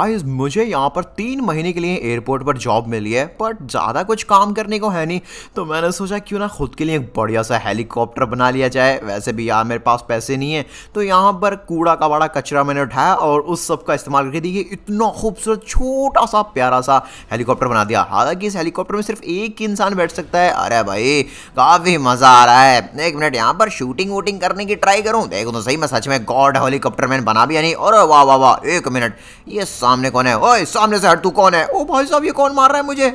Guys मुझे यहाँ पर 3 महीने के लिए एयरपोर्ट पर जॉब मिली है, बट ज़्यादा कुछ काम करने को है नहीं, तो मैंने सोचा क्यों ना खुद के लिए एक बढ़िया सा हेलीकॉप्टर बना लिया जाए। वैसे भी यार मेरे पास पैसे नहीं है, तो यहाँ पर कूड़ा कबाड़ा कचरा मैंने उठाया और उस सब का इस्तेमाल करके देखिए इतना खूबसूरत छोटा सा प्यारा सा हेलीकॉप्टर बना दिया। हालाँकि इस हेलीकॉप्टर में सिर्फ एक इंसान बैठ सकता है। अरे भाई काफ़ी मज़ा आ रहा है। एक मिनट, यहाँ पर शूटिंग वूटिंग करने की ट्राई करूँ। देखो तो सही मैं सच में गॉड हेलीकॉप्टर मैन बना भी या नहीं। और वाह वाह वाह, एक मिनट, ये सामने कौन है? ओए सामने से हट, तू कौन है? ओ भाई साहब ये कौन मार रहा है मुझे?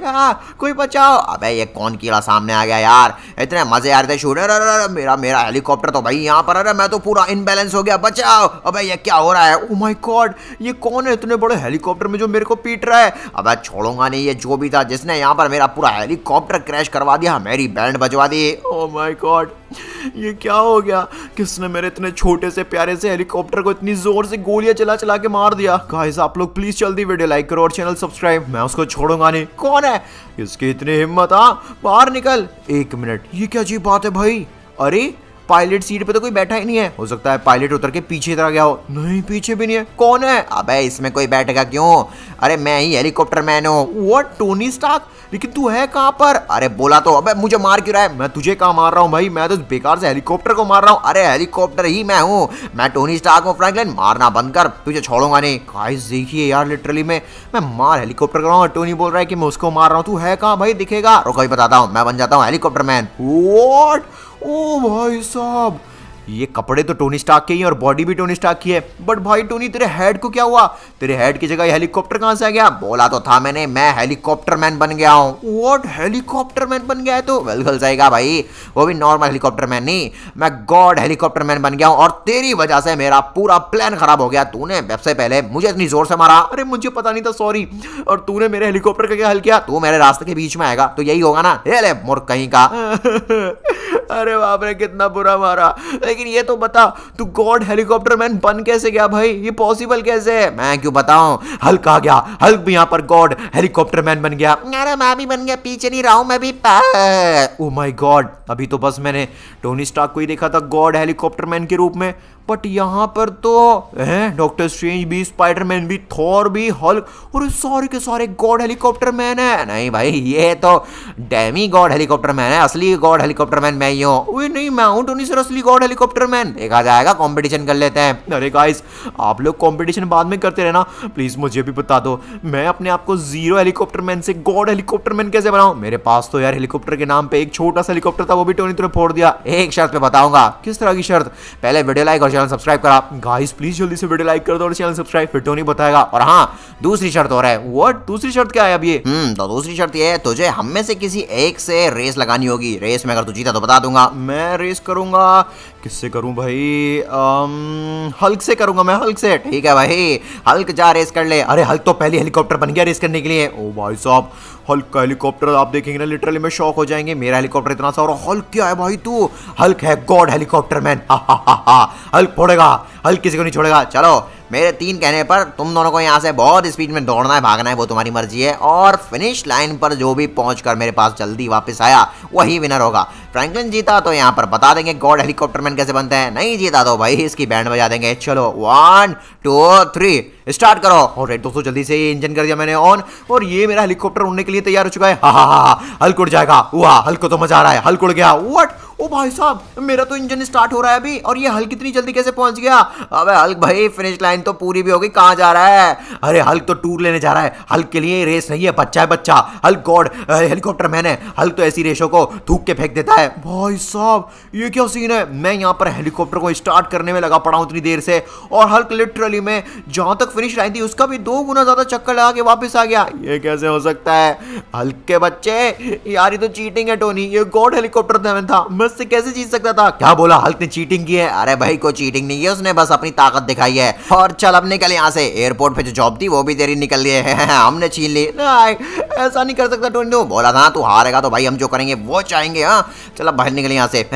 कोई बचाओ। अबे ये कौन कीड़ा सामने आ गया यार? इतने मजे आ रहे थे शूटर, अरे मेरा हेलीकॉप्टर तो भाई यहाँ पर, अरे मैं तो पूरा इनबैलेंस हो गया, बचाओ। अबे ये क्या हो रहा है? ओ माय गॉड, ये कौन है इतने बड़े हेलीकॉप्टर में जो मेरे को पीट रहा है? अबे छोड़ूंगा नहीं ये जो भी था जिसने यहाँ पर मेरा पूरा हेलीकॉप्टर क्रैश करवा दिया, मेरी बैंड बजवा दी। ओ माय गॉड ये क्या हो गया? किसने मेरे इतने छोटे से प्यारे से हेलीकॉप्टर को इतनी जोर से गोलियां चला चला के मार दिया? गाइस आप लोग प्लीज जल्दी वीडियो लाइक करो और चैनल सब्सक्राइब, मैं उसको छोड़ूंगा नहीं। कौन है इसकी इतनी हिम्मत? बाहर निकल। एक मिनट, ये क्या जी बात है भाई? अरे पायलट सीट पे तो कोई बैठा ही नहीं है। हो सकता है पायलट उतर के पीछे तरह गया हो। नहीं, पीछे भी नहीं है। कौन है? अबे इसमें कोई बैठेगा क्यों? अरे मैं ही हेलीकॉप्टर मैन हूँ। What, Tony Stark? लेकिन तू है कहाँ पर? अरे बोला तो। अबे मुझे मार क्यों रहा है? मैं तुझे कहाँ मार रहा हूँ भाई, मैं तो बेकार से हेलीकॉप्टर को मार रहा हूँ। अरे हेलीकॉप्टर ही मैं हूँ, मैं टोनी स्टार्क हूँ। फ्रैंकलिन मारना बंद कर, तुझे छोड़ूंगा नहीं। गाइस देखिए यार लिटरली मैं मार हेलीकॉप्टर कर रहा हूँ, टोनी बोल रहा है कि मैं उसको मार रहा हूँ। तू है कहाँ भाई? दिखेगा, रुको ही बताता हूँ। मैं बन जाता हूँ हेलीकॉप्टर मैन। व्हाट, ओ भाई साहब ये कपड़े तो टोनी स्टार्क के ही और बॉडी भी टोनी स्टार्क की है, बट भाई टोनी तेरे हेड को क्या हुआ? तेरे हेड की जगह हेलीकॉप्टर कहाँ से आ गया? बोला तो था मैंने, मैं हेलीकॉप्टर मैन बन गया हूँ। व्हाट, हेलीकॉप्टर मैन बन गया है? तो बिल्कुल सहीगा भाई, वो भी नॉर्मल हेलीकॉप्टर मैन नहीं, मैं गॉड हेलीकॉप्टर मैन बन गया हूँ। और तेरी वजह से मेरा पूरा प्लान खराब हो गया। तूने सबसे पहले मुझे इतनी जोर से मारा। अरे मुझे पता नहीं था, सॉरी। और तूने मेरे हेलीकॉप्टर का क्या हल किया? तू मेरे रास्ते के बीच में आएगा तो यही होगा ना, ये ले मुर्ख कहीं का। अरे बाप रे कितना बुरा मारा। लेकिन ये तो बता, तू गॉड हेलीकॉप्टर मैन बन कैसे गया भाई? ये पॉसिबल कैसे है? मैं क्यों बताऊं, हल्क आ गया, हल्क भी यहाँ पर गॉड हेलीकॉप्टर मैन बन गया। अरे मैं भी बन गया, पीछे नहीं रहा हूँ मैं भी। ओ माय गॉड, अभी तो बस मैंने टोनी स्टार्क को ही देखा था गॉड हेलीकॉप्टर मैन के रूप में, बट यहाँ पर तो हैं डॉक्टर स्ट्रेंज भी, स्पाइडरमैन भी, थॉर भी, हल्क और सारे के सारे गॉड हेलीकॉप्टर मैन है। नहीं भाई ये तो डैमी गॉड हेलीकॉप्टर मैन है, असली गॉड हेलीकॉप्टर मैन मैं ही हूँ। वही नहीं, मैं हूँ टोनी सर असली गॉड हेलीकॉप्टर मैन। देखा जाएगा, कॉम्पिटिशन कर लेते हैं। अरे गाइस आप लोग कॉम्पिटिशन बाद में करते रहना, प्लीज़ मुझे भी बता दो मैं अपने आप को जीरो हेलीकॉप्टर मैन से गॉड हेलीकॉप्टर मैन कैसे बनाऊँ। मेरे पास तो यार हेलीकॉप्टर के नाम पर एक छोटा सा हेलीकॉप्टर था, वो भी टोनी तुमने फोड़ दिया। एक शर्त पे बताऊंगा। किस तरह की शर्त? पहले वीडियो लाइक और चैनल सब्सक्राइब करा। गाइस प्लीज जल्दी से वीडियो लाइक कर दो और चैनल सब्सक्राइब, फिर टोनी बताएगा। और हाँ दूसरी शर्त हो रहा है। व्हाट, दूसरी शर्त क्या है अब ये? तो दूसरी शर्त ये है, तुझे हम में से किसी एक से रेस लगानी होगी। रेस में अगर तू जीता तो बता दूंगा। मैं रेस करूंगा, किससे करूं भाई? हल्क से करूंगा मैं, हल्क से। ठीक है भाई हल्क जा रेस कर ले। अरे हल्क तो पहले हेलीकॉप्टर बन गया रेस करने के लिए। ओ भाई साहब हल्क का हेलीकॉप्टर आप देखेंगे ना लिटरली में शॉक हो जाएंगे। मेरा हेलीकॉप्टर इतना सा और हल्क क्या है भाई तू? हल्क है गॉड हेलीकॉप्टर मैन। हल्क फोड़ेगा, हल्क किसी को नहीं छोड़ेगा। चलो मेरे 3 कहने पर तुम दोनों को यहाँ से बहुत स्पीड में दौड़ना है, भागना है, वो तुम्हारी मर्जी है। और फिनिश लाइन पर जो भी पहुंचकर मेरे पास जल्दी वापस आया वही विनर होगा। फ्रैंकलिन जीता तो यहाँ पर बता देंगे गॉड हेलीकॉप्टर मैन कैसे बनते हैं, नहीं जीता तो भाई इसकी बैंड बजा देंगे। चलो 1 2 3 स्टार्ट करो। और दोस्तों जल्दी से ये इंजन कर दिया मैंने ऑन, और ये मेरा हेलीकॉप्टर उड़ने के लिए तैयार हो चुका है। हल्क उड़ जाएगा। वाह हल्क को तो मजा आ रहा है, हल्क उड़ गया। व्हाट, ओ भाई साहब मेरा तो इंजन स्टार्ट हो रहा है अभी, और ये हल्क इतनी जल्दी कैसे पहुंच गया? अबे हल्क भाई फिनिश लाइन तो पूरी भी हो गई, कहाँ जा रहा है? अरे हल्क तो टूर लेने जा रहा है, हल्क के लिए रेस नहीं है, बच्चा है बच्चा। हल्क गॉड हेलीकॉप्टर मैन है, हल्क तो ऐसी रेसों को थूक के फेंक देता है। भाई साहब ये क्या सीन है? मैं यहाँ पर हेलीकॉप्टर को स्टार्ट करने में लगा पड़ा हूँ इतनी देर से, और हल्क लिटरली में जहाँ तक फिनिश लाइन थी उसका भी 2 गुना ज्यादा चक्कर लगा के वापस आ गया। ये कैसे हो सकता है? हल्क के बच्चे यार ये तो चीटिंग है टोनी, ये गॉड हेलीकॉप्टर था, मैं इससे कैसे जीत सकता था? क्या बोला, हल्क ने चीटिंग की है? अरे भाई कोई चीटिंग नहीं है, उसने बस अपनी ताकत दिखाई है। और चल अब निकल यहाँ से, एयरपोर्ट पे जो जॉब थी वो भी तेरी निकल लिए है, हमने छीन ली। ऐसा नहीं कर सकता टोनी, बोला था तू हारेगा तो भाई हम जो करेंगे वो चाहेंगे। हाँ चल अब बाहर निकले यहाँ से।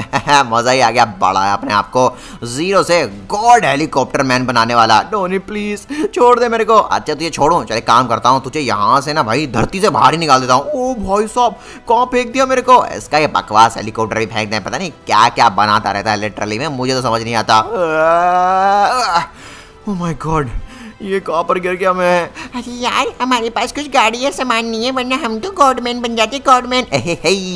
मजा ही आ गया, बढ़ाया अपने आप को जीरो से गॉड हेलीकॉप्टर मैन बनाने वाला। टोनी प्लीज छोड़ दे मेरे को। अच्छा तुझे छोड़ू, चल काम करता हूँ, तुझे यहाँ से ना भाई धरती से बाहर ही निकाल देता हूँ। ओ भाई साहब कहाँ फेंक दिया मेरे को? इसका ये बकवास हेलीकॉप्टर भी फेंकते हैं, पता नहीं क्या क्या बनाता रहता है लिटरली में, मुझे तो समझ नहीं आता। ओह माय गॉड ये कहाँ पर गिर गया मैं? अरे यार हमारे पास कुछ गाड़ी या सामान नहीं है, वरना हम तो गॉडमैन बन जाते। गॉडमैन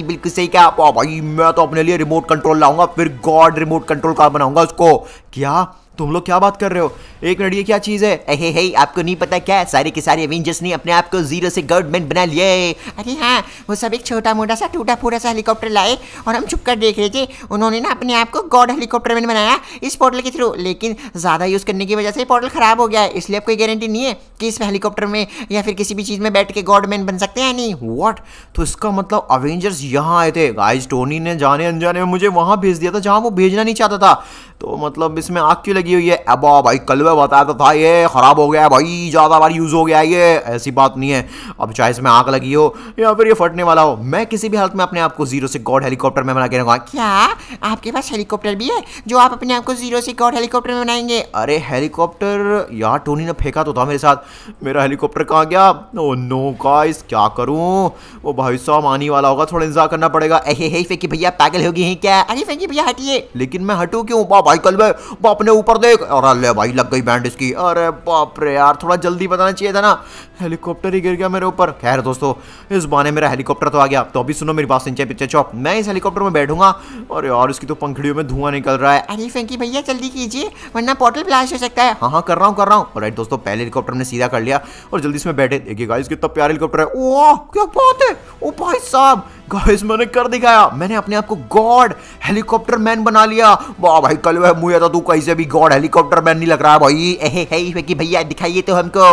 बिल्कुल सही कहा आप। भाई मैं तो अपने लिए रिमोट कंट्रोल लाऊंगा, फिर गॉड रिमोट कंट्रोल कार बनाऊंगा उसको। क्या तुम लोग क्या बात कर रहे हो? एक मिनट, ये क्या चीज़ है? अहे हे, आपको नहीं पता क्या? सारे के सारे एवेंजर्स ने अपने आप को जीरो से गॉडमैन बना लिया है। अरे हाँ, वो सब एक छोटा मोटा सा टूटा फूटा सा हेलीकॉप्टर लाए और हम छुप कर देख रहे थे। उन्होंने ना अपने आप को गॉड हेलीकॉप्टर मैन बनाया इस पोर्टल के थ्रू, लेकिन ज़्यादा यूज़ करने की वजह से पोर्टल ख़राब हो गया है। इसलिए अब कोई गारंटी नहीं है कि इस हेलीकॉप्टर में या फिर किसी भी चीज़ में बैठ के गॉडमैन बन सकते हैं या नहीं। व्हाट? तो इसका मतलब एवेंजर्स यहाँ आए थे। गाइस, टोनी ने जाने अनजाने में मुझे वहाँ भेज दिया था जहाँ वो भेजना नहीं चाहता था। तो मतलब इसमें आग क्यों लगी हुई है? अब भाई कल मैं बताया था ये ख़राब हो गया भाई, ज़्यादा बार यूज़ हो गया ये, ऐसी बात नहीं है। अब चाहे इसमें आग लगी हो या फिर ये फटने वाला हो, मैं किसी भी हालत में अपने आप को जीरो से गॉड हेलीकॉप्टर में बना के रखूँगा। क्या आपके पास हेलीकॉप्टर भी है जो आप अपने आप को जीरो से गॉड हेलीकॉप्टर में बनाएंगे? अरे हेलीकॉप्टर यार, टोनी ने फेंका तो था मेरे साथ। मेरा हेलीकॉप्टर कहाँ गया? ओ नो गाइस, क्या करूँ? वो भाई साहब आने वाला होगा, थोड़ा इंतजार करना पड़ेगा। अहे फेंकी भैया, पागल हो गए हैं क्या? अरे फेंकी भैया हटिए। लेकिन मैं हटूँ क्यों? वाह भाई कल मैं अपने ऊपर देख, और अल्ले भाई लग गई बैंड इसकी। अरे बाप रे यार, थोड़ा जल्दी बताना चाहिए था ना, हेलीकॉप्टर ही गिर गया मेरे ऊपर। खैर दोस्तों, इस बहाने मेरा हेलीकॉप्टर तो आ गया। तो अभी सुनो मेरी बात, सिंचन पिक्चर चौप, मैं इस हेलीकॉप्टर में बैठूंगा। और यार इसकी तो पंखड़ियों में धुआं निकल रहा है। अरे फेंकी भैया जल्दी कीजिए, वरना पोर्टल ब्लास्ट हो सकता है। हाँ, कर रहा हूँ। राइट दोस्तों, पहले हेलीकॉप्टर ने सीधा कर लिया और जल्दी इसमें बैठे। देखिए गाइस कितना प्यारा हेलीकॉप्टर है। ओह क्या बात है! ओ भाई साहब, गाइस मैंने कर दिखाया, मैंने अपने आप को गॉड हेलीकॉप्टर मैन बना लिया। वाह भाई कल वह मुझे था, तू कहीं से भी गॉड हेलीकॉप्टर मैन नहीं लग रहा है भाई। फेंकी भैया दिखाइए तो हमको।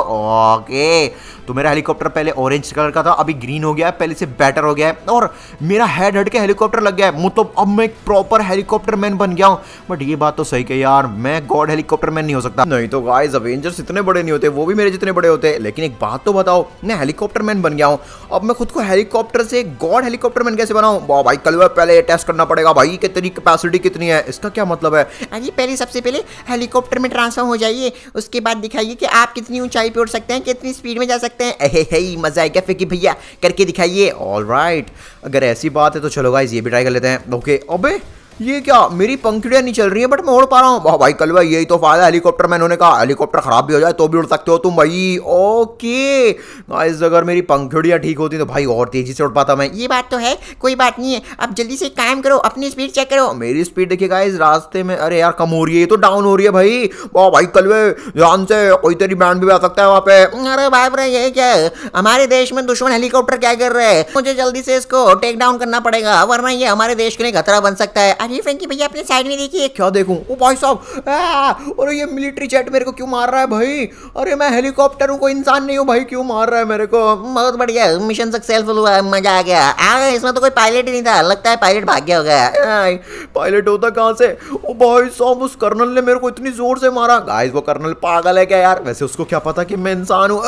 ओके, तो मेरा हेलीकॉप्टर पहले ऑरेंज कलर का था, अभी ग्रीन हो गया है, पहले से बेटर हो गया है और मेरा हेड हट के हेलीकॉप्टर लग गया है। मतलब अब मैं एक प्रॉपर हेलीकॉप्टर मैन बन गया हूँ। बट ये बात तो सही है यार, मैं गॉड हेलीकॉप्टर मैन नहीं हो सकता। नहीं तो गाइस एवेंजर्स इतने बड़े नहीं होते, वो भी मेरे जितने बड़े होते। लेकिन एक बात तो बताओ, मैं हेलीकॉप्टर मैन बन गया हूँ, अब मैं खुद को हेलीकॉप्टर से गॉड हेलीकॉप्टर मैन कैसे बनाऊँ? वाह भाई कल पहले टेस्ट करना पड़ेगा भाई कि तेरी कैपेसिटी कितनी है। इसका क्या मतलब है? अरे पहले सबसे पहले हेलीकॉप्टर में ट्रांसफॉर्म हो जाइए, उसके बाद दिखाइए कि आप कितनी ऊंचाई पे उड़ सकते हैं, कितनी स्पीड में जा सकते हैं। अहे मजा आएगा फेंकी भैया, करके दिखाइए। ऑलराइट, अगर ऐसी बात है तो चलो गाइस ये भी ट्राई कर लेते हैं। ओके, अबे ये क्या, मेरी पंखड़ियाँ नहीं चल रही हैं बट मैं उड़ पा रहा हूँ। वाह भाई कलवा, यही तो फायदा हेलीकॉप्टर मैन होने का। हेलीकॉप्टर ख़राब भी हो जाए तो भी उड़ सकते हो तुम भाई। ओके गाइस, अगर मेरी पंखड़ियाँ ठीक होती तो भाई और तेज़ी से उड़ पाता मैं। ये बात तो है, कोई बात नहीं है। अब जल्दी से काम करो, अपनी स्पीड चेक करो। मेरी स्पीड देखिए गाइस रास्ते में, अरे यार कम हो रही है, ये तो डाउन हो रही है भाई। वाह भाई कलवे, ध्यान से, कोई तेरी बैंड भी आ सकता है वहाँ पे। अरे बाप रे, ये क्या है? हमारे देश में दुश्मन हेलीकॉप्टर क्या कर रहे हैं? मुझे जल्दी से इसको टेक डाउन करना पड़ेगा, वरना ये हमारे देश के लिए खतरा बन सकता है। अरे फ्रेंकी भैया अपने साइड में देखिए। क्या देखूं? ओ भाई साहब, और ये मिलिट्री जेट मेरे को क्यों मार रहा है भाई? अरे मैं हेलीकॉप्टर हूँ, कोई इंसान नहीं हूँ भाई, क्यों मार रहा है मेरे को? बहुत बढ़िया, मिशन सक्सेसफुल हुआ, मजा आ गया। इसमें तो कोई पायलट ही नहीं था, लगता है पायलट भाग गया होगा। पायलट होता कहाँ से? ओ भाई साहब, उस कर्नल ने मेरे को इतनी जोर से मारा। गाइस वो कर्नल पागल है क्या यार? वैसे उसको क्या पता कि मैं इंसान हूँ?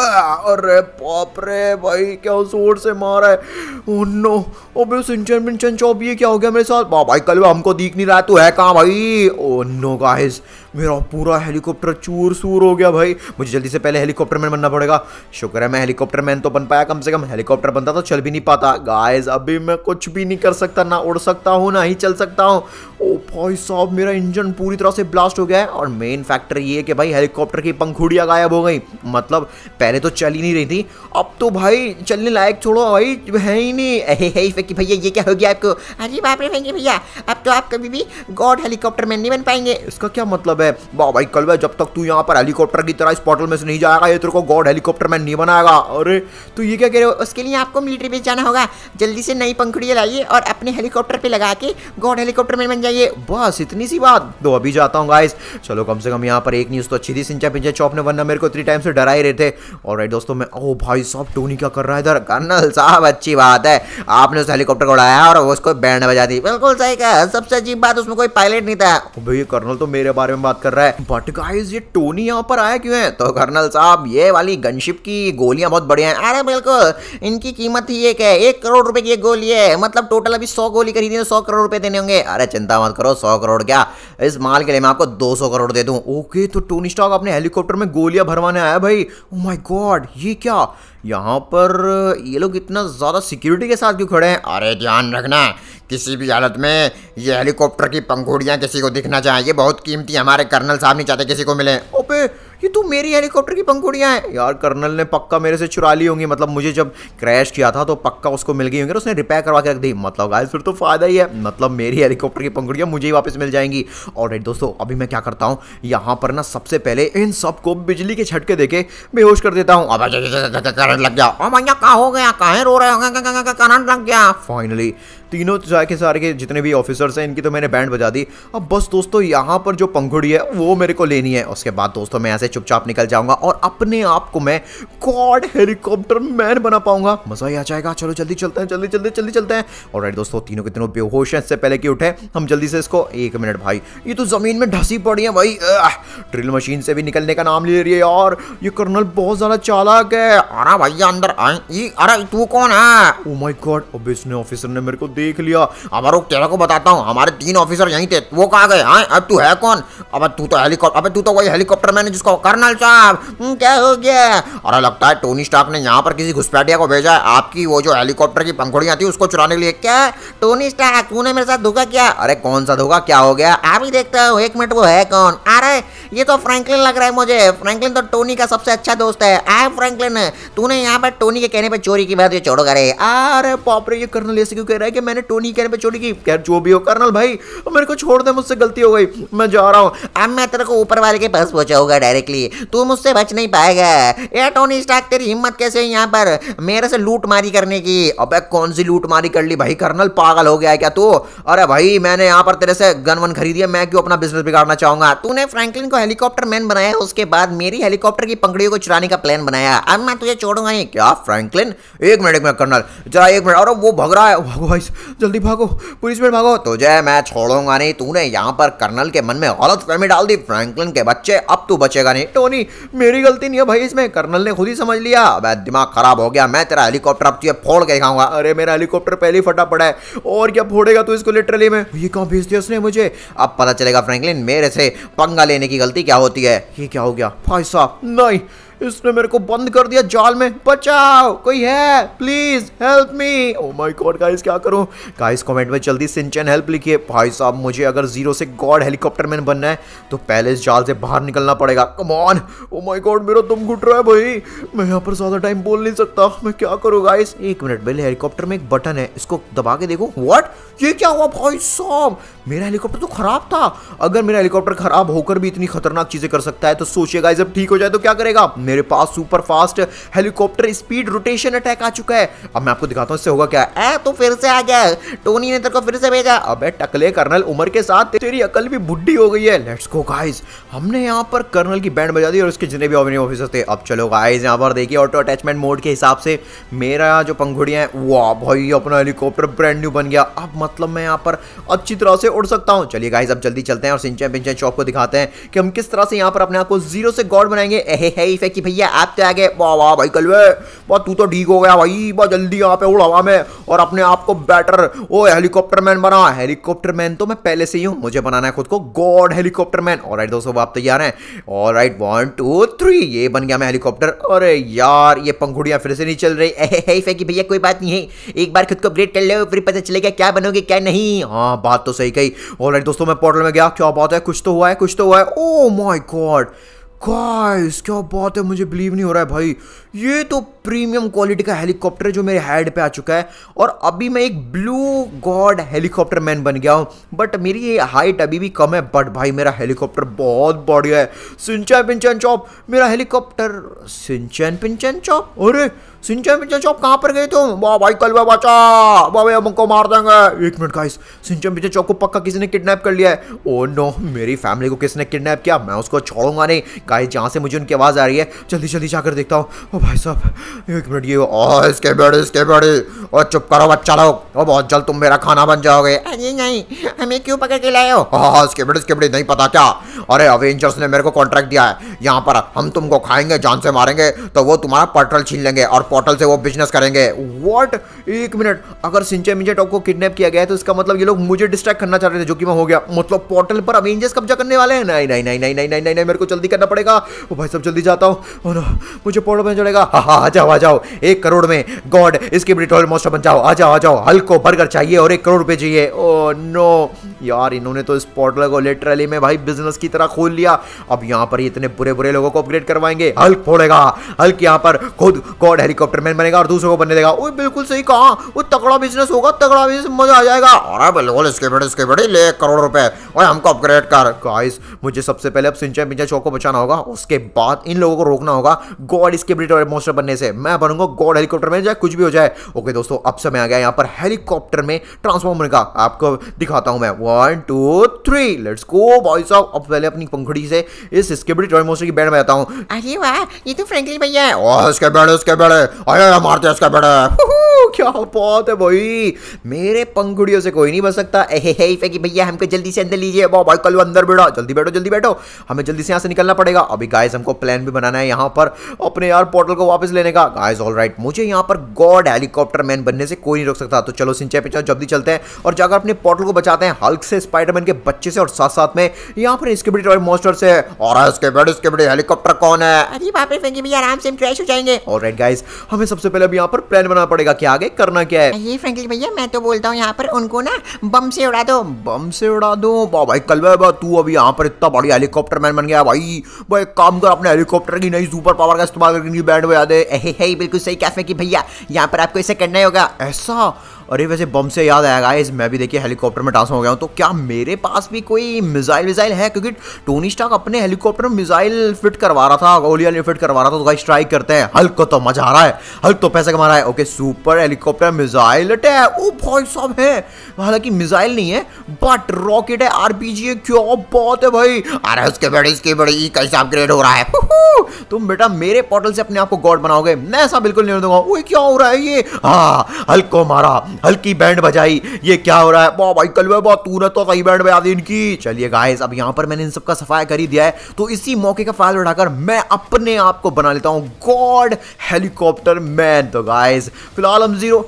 अरे बाप रे भाई, क्या जोर से मारा है। ओ नो, अबे सिंचन पिंचन चौब, ये क्या हो गया मेरे साथ? वाह भाई कल हमको दिख नहीं रहा, तो है कहाँ भाई? ओ नो गाइस, मेरा पूरा हेलीकॉप्टर चूर सूर हो गया भाई। मुझे जल्दी से पहले हेलीकॉप्टर मैन बनना पड़ेगा। शुक्र है मैं हेलीकॉप्टर मैन तो बन पाया, कम से कम। हेलीकॉप्टर बनता तो चल भी नहीं पाता। गाइस अभी मैं कुछ भी नहीं कर सकता, ना उड़ सकता हूँ ना ही चल सकता हूँ। ओ भाई साहब, मेरा इंजन पूरी तरह से ब्लास्ट हो गया है। और मेन फैक्टर ये है कि भाई हेलीकॉप्टर की पंखुड़ियाँ गायब हो गई। मतलब पहले तो चल ही नहीं रही थी, अब तो भाई चलने लायक छोड़ो भाई है ही नहीं। अहे फेंकी भैया, ये क्या हो गया आपको? अरे बाप रे फेंकी भैया, अब तो आप कभी भी गॉड हेलीकॉप्टर मैन नहीं बन पाएंगे। इसका क्या मतलब है? वाह भाई कलवे, जब तक तू यहाँ पर हेलीकॉप्टर की तरह इस पोर्टल में से नहीं जाएगा, ये तेरे को गॉड हेलीकॉप्टर मैन नहीं बनाएगा। अरे तो ये क्या कह रहे हो? उसके लिए आपको मिलिट्री बेस जाना होगा। जल्दी से नई पंखुड़ियाँ लाइए और अपने हेलीकॉप्टर पे लगा के गॉड हेलीकॉप्टर मैन बन जाइए। बस इतनी सी बात। तो अभी जाता हूँ गाइस। चलो कम से कम यहाँ पर एक न्यूज़ तो अच्छी थी, सिंचा पिंचा चौप ने, वरना मेरे को इतनी टाइम से डरा ही रहे थे। ऑलराइट दोस्तों, मैं ओ भाई साहब टोनी क्या कर रहा है इधर? कर्नल साहब अच्छी बात है, आपने उस हेलीकॉप्टर को उड़ाया और उसको बैंड बजा दी। बिल्कुल सही कहा, सबसे अजीब बात उसमें कोई पायलट नहीं था। भाई कर्नल तो मेरे बारे में बात कर रहा है। बट गाइस ये टोनी यहाँ पर आया क्यों है? तो कर्नल साहब, ये वाली गनशिप की गोलियां बहुत बढ़िया हैं। अरे बिल्कुल, इनकी कीमत ही एक है, 1 करोड़ रुपए की एक गोली है। मतलब टोटल अभी 100 गोली खरीदी तो 100 करोड़ रुपए देने होंगे। अरे चिंता मत करो, 100 करोड़ क्या, इस माल के लिए मैं आपको 200 करोड़ दे दूँ। ओके, तो टोनी स्टॉक अपने हेलीकॉप्टर में गोलियां भरवाने आया भाई। ओ माई गॉड, ये क्या, यहाँ पर ये लोग इतना ज़्यादा सिक्योरिटी के साथ क्यों खड़े हैं? अरे ध्यान रखना, किसी भी हालत में ये हेलीकॉप्टर की पंखुड़ियाँ किसी को दिखना चाहिए, बहुत कीमती। हमारे कर्नल साहब नहीं चाहते किसी को मिले। ओपे ये तो मेरी हेलीकॉप्टर की पंखुड़ियाँ हैं। यार कर्नल ने पक्का मेरे से चुरा ली होंगी, मतलब मुझे जब क्रैश किया था तो पक्का उसको मिल गई होंगी, उसने रिपेयर करवा के रख दी। मतलब गाइस फिर तो फायदा ही है, मतलब मेरी हेलीकॉप्टर की पंखुड़ियाँ मुझे ही वापस मिल जाएंगी। ऑलराइट दोस्तों, अभी मैं क्या करता हूँ यहाँ पर ना सबसे पहले इन सबको बिजली के झटके देके बेहोश कर देता हूँ। अब करंट लग गया, अब यहाँ कहाँ हो गया, कहाँ रो रहे हो, करंट लग गया। फाइनली तीनों सारे के जितने भी ऑफिसर्स हैं इनकी तो मैंने बैंड बजा दी। अब बस दोस्तों यहाँ पर जो पंखुड़ी है वो मेरे को लेनी है। उसके बाद दोस्तों मैं यहाँ से चुपचाप निकल जाऊंगा और अपने आप को मैं गॉड हेलीकॉप्टर मैन बना पाऊंगा। मज़ा ही आ जाएगा। चलो जल्दी चलते हैं, जल्दी चलते हैं। ऑलराइट दोस्तों, तीनों के तीनों बेहोश हैं, इससे पहले कि उठे हम जल्दी से इसको। एक मिनट भाई, ये तो ज़मीन में ढंसी पड़ी है भाई। ड्रिल मशीन से भी निकलने का नाम ले रही है यार, ये कर्नल बहुत ज़्यादा चालाक है। अरे भैया अंदर आए, अरे तू कौन है? ओ माय गॉड, अब इसने ऑफिसर ने मेरे को देख लिया। अब रुक, तेरे को बताता हूँ, हमारे 3 ऑफिसर यहीं थे, वो कहाँ गए? हाँ अब तू है कौन? अब तू तो वही हेलीकॉप्टर मैन है जिसको कर्नल साहब। क्या हो गया? अरे लगता है टोनी स्टार्क ने यहाँ पर किसी घुसपैठिया को भेजा है आपकी वो जो हेलीकॉप्टर की पंखुड़ियाँ थी उसको चुराने के लिए। क्या टोनी स्टार्क, तूने मेरे साथ धोखा किया? अरे कौन सा धोखा, क्या हो गया? आप ही देखता हो, एक मिनट, वो है कौन? अरे ये तो फ्रैंकलिन लग रहा है मुझे। फ्रैंकलिन तो टोनी का सबसे अच्छा दोस्त है। आए फ्रैंकलिन, तूने यहाँ पर टोनी के कहने पर चोरी की बात ये छोड़ो करे। अरे बाप रे, ये कर्नल ऐसे क्यों कह रहा है कि मैंने टोनी के कहने पर चोरी की? यार जो भी हो कर्नल भाई मेरे को छोड़ दे, मुझसे गलती हो गई, मैं जा रहा हूँ। अब मैं तेरे को ऊपर वाले के पास पहुँचाऊंगा डायरेक्टली, तू मुझसे बच नहीं पाएगा। यार टोनी स्टार्क, तेरी हिम्मत कैसे है यहाँ पर मेरे से लूट मारी करने की? अबे कौन सी लूट मारी कर ली भाई, कर्नल पागल हो गया है क्या तू? अरे भाई मैंने यहाँ पर तेरे से गन वन खरीदी है, मैं क्यों अपना बिजनेस बिगाड़ना चाहूंगा? तूने फ्रैंकलिन को हेलीकॉप्टर मैन बनाया, उसके बाद मेरी हेलीकॉप्टर की पंखुड़ियों को चुराने का प्लान बनाया। अब मैं तुझे छोड़ूंगा नहीं। क्या फ्रैंकलिन? एक मिनट कर्नल जरा, एक मिनट। और वो भग रहा है, भागो भाई जल्दी भागो, पुलिस में भागो। तुझे मैं छोड़ूंगा नहीं, तूने यहाँ पर कर्नल के मन में गलत फहमी डाल दी फ्रैंकलिन के बच्चे, अब तू बचेगा नहीं। टोनी, मेरी गलती नहीं है भाई इसमें, कर्नल ने खुद ही समझ लिया। अब दिमाग खराब हो गया, मैं तेरा हेलीकॉप्टर अब तुझे फोड़ के दिखाऊंगा। अरे मेरा हेलीकॉप्टर पहले ही फटा पड़ा है और क्या फोड़ेगा तू इसको लिटरली में। ये कहाँ भेज दिया उसने मुझे? अब पता चलेगा फ्रैंकलिन मेरे से पंगा लेने की गलती क्या होती है। ये क्या हो गया भाई साहब? नहीं, इसने मेरे को बंद कर दिया जाल में। बचाओ, कोई है, please help me. Oh my god guys, क्या करूं? गाइस कमेंट में जल्दी शिनचैन हेल्प लिखिए। भाई साहब मुझे अगर जीरो से गॉड हेलीकॉप्टर मैन बनना है तो पहले इस जाल से बाहर निकलना पड़ेगा। Come on. Oh my god, मेरा दम घुट रहा है भाई, मैं यहाँ पर ज़्यादा टाइम बोल नहीं सकता। मैं क्या करूँ गाइस? एक मिनट, पहले हेलीकॉप्टर में एक बटन है, इसको दबा के देखो। व्हाट, ये क्या हुआ भाई साहब? मेरा हेलीकॉप्टर तो खराब था। अगर मेरा हेलीकॉप्टर खराब होकर भी इतनी खतरनाक चीज़ें कर सकता है तो सोचिए गाइस जब ठीक हो जाए तो क्या करेगा। मेरे पास super fast helicopter speed rotation attack आ चुका है। अब मैं आपको दिखाता हूँ इससे होगा क्या। तो फिर से आ गया, टोनी ने तेरे को फिर से भेजा। अबे टकले कर्नल, उम्र के साथ तेरी अकल भी बुढ़ी हो गई है। लेट्स गो गाइस, हमने यहाँ पर कर्नल की बैंड बजा दी और उसके जितने भी ऑफिसर थे। अब चलो गाइस यहाँ पर देखिए ऑटो अटैचमेंट मोड के हिसाब से मेरा जो पंखुड़ियाँ हैं, वाह भाई अपना हेलीकॉप्टर ब्रांड न्यू बन गया। अब मतलब मैं यहाँ पर अच्छी तरह से उड़ सकता हूँ। चलिए गाइस अब जल्दी चलते हैं और शिनचैन पिंचैन चौक को दिखाते हैं कि हम किस तरह से यहाँ पर अपने आप को जीरो से गॉड बनाएंगे। कि भैया आप तो आ गए, वाह वाह भाई कलवे, वाह तू तो ठीक हो गया भाई, वाह जल्दी यहाँ पे उड़ हवा में और अपने आप को बेटर ओ हेलीकॉप्टर मैन बना। हेलीकॉप्टर मैन तो मैं पहले से ही हूँ, मुझे बनाना है खुद को गॉड हेलीकॉप्टर मैन। ऑलराइट दोस्तों, आप तैयार हैं? ऑलराइट 1 2 3, ये बन गया मैं हेलीकॉप्टर। अरे यार ये पंखुड़ियाँ फिर से नहीं चल रही। कि भैया कोई बात नहीं है, एक बार खुद को अपग्रेड कर लो फिर पता चलेगा क्या बनोगे क्या नहीं। हाँ बात तो सही कही। ऑलराइट दोस्तों, मैं पोर्टल में गया। क्या बात है, कुछ तो हुआ है, ओ माई गॉड गाइस क्या बात है, मुझे बिलीव नहीं हो रहा है भाई। ये तो प्रीमियम क्वालिटी का हेलीकॉप्टर जो मेरे हेड पे आ चुका है और अभी मैं एक ब्लू गॉड हेलीकॉप्टर मैन बन गया हूँ। बट मेरी ये हाइट अभी भी कम है, बट भाई मेरा हेलीकॉप्टर बहुत बढ़िया है। शिनचैन पिंचैन चॉप, मेरा हेलीकॉप्टर। शिनचैन पिंचैन चॉप, अरे शिनचैन पिंचैन चौक कहाँ पर गए तुम? वाह भाई कलवा बचा, वाह भाई हमको मार देंगे। एक minute guys, Shinchan Pinchan chop को पक्का किसी ने किडनैप कर लिया है। ओ नो, मेरी फैमिली को किसने किडनैप किया, मैं उसको छोड़ूंगा नहीं। गाइस जहाँ से मुझे उनकी आवाज़ आ रही है जल्दी जल्दी जाकर देखता हूँ। ओ भाई साहब एक मिनट, ये इसके बड़े और चुप करो बच्चा लोग, और बहुत जल्द तुम मेरा खाना बन जाओगे। अरे नहीं, हमें क्यों पकड़ के लाए हो? हाँ इसके बड़े नहीं पता क्या, अरे अवेंजर्स ने मेरे को कॉन्ट्रैक्ट दिया है, यहाँ पर हम तुमको खाएंगे, जान से मारेंगे तो वो तुम्हारा पोर्टल छीन लेंगे और पोर्टल से वो बिजनेस करेंगे। व्हाट, एक मिनट, अगर शिनचैन पिंचैन चॉप को किडनैप किया गया है तो इसका मतलब ये लोग मुझे डिस्ट्रैक्ट करना चाह रहे थे, जो कि मैं हो गया। मतलब पोर्टल पर अवेंजर्स कब्जा करने वाले हैं। नहीं, मेरे को जल्दी करना पड़ेगा। ओ भाई सब जल्दी जाता हूँ, मुझे पोर्टल बन चलेगा। आ जाओ 1 करोड़ में गॉड इसके ब्रिटोल मोस्टर बन जाओ। आ जाओ हल्को बर्गर चाहिए और 1 करोड़ रुपये चाहिए। ओ नो, यार इन्होंने तो इस पोर्टल को लिटरली में भाई बिजनेस की तरह खोल लिया। अब यहाँ पर इतने बुरे बुरे लोगों को अपग्रेड करवाएंगे। हल्क फोड़ेगा, हल्क यहाँ पर खुद गॉड हेलीकॉप्टर मैन बनेगा और दूसरों को बनने देगा। ओए बिल्कुल सही कहा, वो तगड़ा बिजनेस होगा, तगड़ा बिजनेस, मजा आ जाएगा। अरे बिल्कुल, इसके बड़े ले 1 करोड़ रुपए और हमको अपग्रेड कर। गाइस मुझे सबसे पहले अब शिनचैन पिंजा चौक को बचाना होगा, उसके बाद इन लोगों को रोकना होगा गॉड इसके ब्रिटिश मोस्टर बनने से। मैं बनूंगा गॉड हेलीकॉप्टर मैन, चाहे कुछ भी हो जाए। ओके दोस्तों, अब समय आ गया यहाँ पर हेलीकॉप्टर में ट्रांसफॉर्म होने का, आपको दिखाता हूं मैं। 1 2 3 लेट्स गो भाई साहब। अब पहले अपनी पंखड़ी से इस स्केबरी टॉय मोस्टर की बैंड बजाता हूं। अरे वाह, ये तो फ्रैंकलिन भैया है। ओह इसके बड़े अरे मारते हैं इसके बड़े। क्या बात है भाई, मेरे पंखुड़ियों से कोई नहीं बच सकता। फैंकी भैया हमको जल्दी से अंदर लीजिए। भाई कल अंदर बैठो, जल्दी बैठो, हमें जल्दी से यहाँ से निकलना पड़ेगा। अभी गाइस हमको प्लान भी बनाना है यहाँ पर अपने यार पोर्टल को वापस लेने का। गाइस ऑलराइट, मुझे यहाँ पर गॉड हेलीकॉप्टर मैन बनने से कोई नहीं रोक सकता। तो चलो शिनचैन पिंजा जल्दी चलते हैं और जाकर अपने पोर्टल को बचाते हैं हल्क से, स्पाइडरमैन के बच्चे से और साथ साथ में यहाँ पर इसके बड़े मॉन्स्टर से। और इसके बड़े हेलीकॉप्टर कौन है? अरे बाप रे फैंकी भैया, आराम से हम क्रैश हो जाएंगे। ऑलराइट गाइस, हमें सबसे पहले अभी यहाँ पर प्लान बनाना पड़ेगा क्या आगे करना क्या है। ये फ्रैंकलिन भैया, मैं तो बोलता हूँ यहाँ पर उनको ना बम से उड़ा दो। भाई कलवा, तू अभी यहाँ पर इतना बड़ी हेलीकॉप्टर मैन बन गया। भाई काम कर, अपने हेलीकॉप्टर की नई सुपर पावर का इस्तेमाल करके बैंड बजा दे। बिल्कुल सही कहा फ्रैंकलिन भैया, यहाँ पर आपको ऐसा करना होगा। ऐसा अरे वैसे बम से याद आया गाइस, मैं भी देखिए हेलीकॉप्टर में ट्रांसफॉर्म हो गया हूँ। तो क्या मेरे पास भी कोई मिसाइल है? क्योंकि टोनी स्टार्क अपने हेलीकॉप्टर में मिसाइल फिट करवा रहा था, गोलियां फिट करवा रहा था। तो गाइस स्ट्राइक करते हैं। हल्क को तो मजा आ रहा है, हल्क तो पैसा कमा रहा है। Okay, super helicopter missile attack. ओ भाई साहब है, हालांकि मिसाइल नहीं है बट रॉकेट है, आरपीजी है। क्या बात है भाई। अरे इसके बड़ी कैसा अपग्रेड हो रहा है। तुम बेटा मेरे पोर्टल से अपने आप को गॉड बनाओगे, मैं ऐसा बिल्कुल नहीं दूंगा। ओए क्या हो रहा है ये? हाँ, हल्क को मारा, हल्की बैंड बजाई। ये क्या हो रहा है? वाह भाई कलवा, तूने तो सही बैंड बजा दी इनकी। चलिए गाइस, अब यहाँ पर मैंने इन सबका सफाया कर ही दिया है, तो इसी मौके का फायदा उठाकर मैं अपने आप को बना लेता हूँ गॉड हेलीकॉप्टर मैन। तो गाइस फिलहाल हम 0।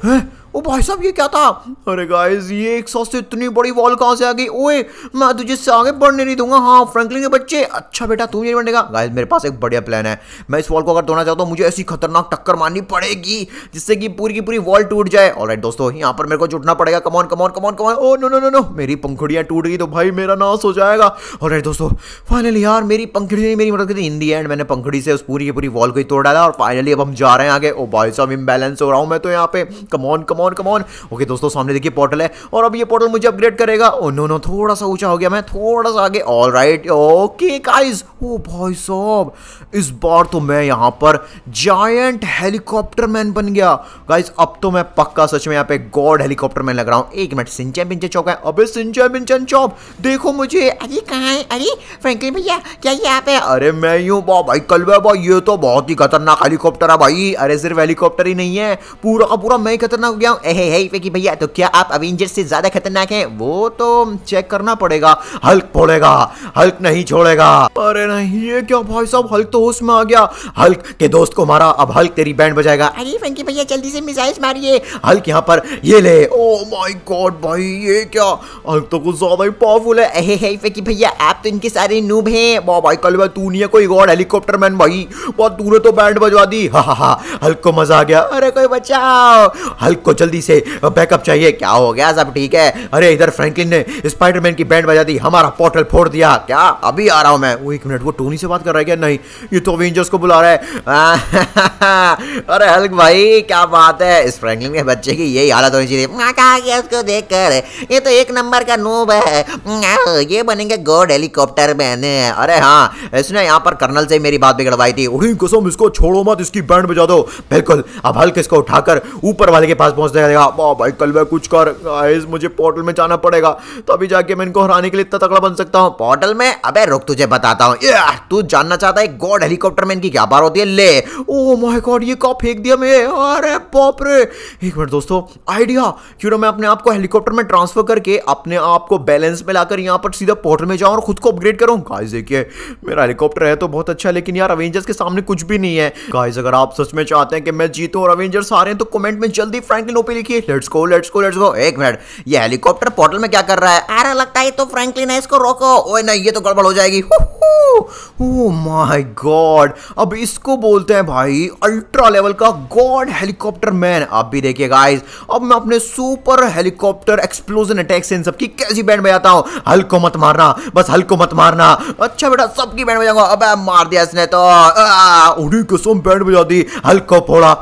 ओ भाई साहब ये क्या था? अरे गाइस, ये 100 से इतनी बड़ी वॉल कहाँ से आ गई? ओए मैं तुझे से आगे बढ़ने नहीं दूंगा। हाँ फ्रैंकलिन के बच्चे, अच्छा बेटा तू ये बनेगा। गाइस मेरे पास एक बढ़िया प्लान है, मैं इस वॉल को अगर तोड़ना चाहता हूँ मुझे ऐसी खतरनाक टक्कर मारनी पड़ेगी जिससे कि पूरी की पूरी वॉल टूट जाए। ऑलराइट दोस्तों, यहाँ पर मेरे को जुटना पड़ेगा। कमॉन। ओ नो, मेरी पंखुड़ियाँ टूट गई तो भाई मेरा नाश हो जाएगा। ऑलराइट दोस्तों, फाइनली यार मेरी पंखुड़ी ने मेरी मदद की। इन दी एंड मैंने पंखुड़ी से उस पूरी की पूरी वॉल को ही तोड़ डाला और फाइनली अब हम जा रहे हैं आगे। ओ भाई साहब इम्बैलेंस हो रहा हूँ मैं तो यहाँ पे। कमॉन। ओके दोस्तों, सामने देखिए पोर्टल है और अब ये पोर्टल मुझे अपग्रेड करेगा। ओह नो, थोड़ा सा ऊंचा हो गया मैं, थोड़ा सा आगे। ऑलराइट ओके गाइस, ओ भाई साहब इस बार तो मैं यहाँ पर जायंट हेलीकॉप्टर मैन बन गया। गाइस अब तो मैं पक्का सच में यहाँ पे गॉड हेलीकॉप्टर मैन लग रहा हूँ। एक मिनट, शिनचैन पिंजा चौक है। अबे शिनचैन पिंजा चौक देखो मुझे। अरे कहाँ है? अरे फ्रैंकलिन भैया क्या ये आप है? अरे मैं यूँ भाई कलवा, ये तो बहुत ही खतरनाक हेलीकॉप्टर है भाई। अरे सिर्फ हेलीकॉप्टर ही नहीं है, पूरा का पूरा मैं खतरनाक हो गया। फैंकी भैया तो क्या आप अवेंजर्स से ज्यादा खतरनाक हैं? वो तो चेक करना पड़ेगा। हल्क फोड़ेगा, हल्क नहीं छोड़ेगा। अरे नहीं, ये क्या भाई साहब, हल्क तो होश में आ गया। हल्क के दोस्त को मारा, अब हल्क तेरी बैंड बजाएगा। अरे फैंकी भैया जल्दी से मिसाइल्स मारिए। हल्क यहाँ पर ये ले। ओ माय गॉड भाई, ये क्या, हल्क तो कुछ ज्यादा ही पावरफुल है। फैंकी भैया आप तो इनके सारे नूब हैं। वाह भाई कलवा, तू नहीं है कोई गॉड हेलीकॉप्टर मैन भाई, वाह तूने तो बैंड बजवा दी। हा, हल्क को मजा आ गया। अरे कोई बचाओ, हल्क को जल्दी से बैकअप चाहिए। क्या हो गया सब ठीक है? अरे इधर फ्रैंकलिन ने स्पाइडरमैन की बैंड बजा दी, हमारा पोर्टल फोड़ दिया। क्या अभी आ रहा हूं मैं। वो एक मिनट, वो टोनी से बात कर रहा है क्या? नहीं, ये तो एवेंजर्स को बुला रहा है। अरे हल्क भाई क्या बात है, इस फ्रैंकलिन के बच्चे की यही हालत होनी चाहिए। मैं कहा गया उसको देखकर, ये तो एक नंबर का नूब है, ये बनेंगे गॉड हेलीकॉप्टर मैन। अरे हाँ, इसने यहाँ पर कर्नल से मेरी बात बिगड़वाई थी। उड़ी कसम, इसको छोड़ो मत, इसकी बैंड बजा दो। बिल्कुल, अब हल्क इसको उठाकर ऊपर वाले के पास पहुंच जाएगा। भाई कलवा कुछ कर। गाइस मुझे पोर्टल में जाना पड़ेगा, तभी जाके मैं इनको हराने के लिए इतना तगड़ा बन सकता हूँ। पोर्टल में? अबे रुक, तुझे बताता हूँ। तू जानना चाहता है गॉड हेलीकॉप्टर मैन की क्या पावर होती है? ले। ओ माय गॉड, ये कब फेंक दिया मैं। अरे बाप रे, एक मिनट दोस्तों, आइडिया, क्यों ना मैं अपने आप को हेलीकॉप्टर में ट्रांसफर करके अपने आप को बैलेंस में लाकर यहाँ पर सीधा पोर्टल में जाऊँ और खुद को अपग्रेड करूँ। गाइस देखिए, मेरा हेलीकॉप्टर है तो बहुत अच्छा, लेकिन यार अवेंजर्स के सामने कुछ भी नहीं है। गाइस अगर आप सच में चाहते हैं कि मैं जीतूं और अवेंजर्स हारें तो कमेंट में जल्दी फ्रैंकलिन ओपी लिखिए। Let's go. एक मिनट, ये हेलीकॉप्टर पोर्टल में क्या कर रहा है? अरे लगता है तो फ्रैंकलिन है, इसको रोको। ओए नहीं, ये तो गड़बड़ हो जाएगी। ओह माय गॉड, अब इसको बोलते हैं भाई अल्ट्रा लेवल का गॉड हेलीकॉप्टर मैन। आप भी देखिए गाइस, अब मैं अपने सुपर हेलीकॉप्टर एक्सप्लोजन अटैक से इन सबकी कैसी बैंड बजाता हूँ। हल्क को मत मारना, बस हल्क को मत मारना। अच्छा बेटा सबकी बैंड बजाऊंगा। अबे मार दिया इसने तो, उड़ी कसम बैंड बजा दी, हल्क को फोड़ा।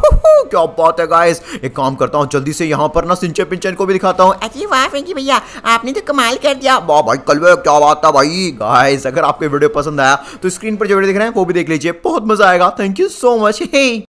क्या बात है गाइस, एक काम करता हूँ जल्दी से यहाँ पर ना शिनचैन को भी दिखाता हूँ। अरे वाह फ्रैंकी भैया, आपने तो कमाल कर दिया। वाह भाई कलवे क्या बात था भाई। गाइस अगर आपको वीडियो पसंद आया तो स्क्रीन पर जो वीडियो देख रहे हैं वो भी देख लीजिए, बहुत मजा आएगा। Thank you so much.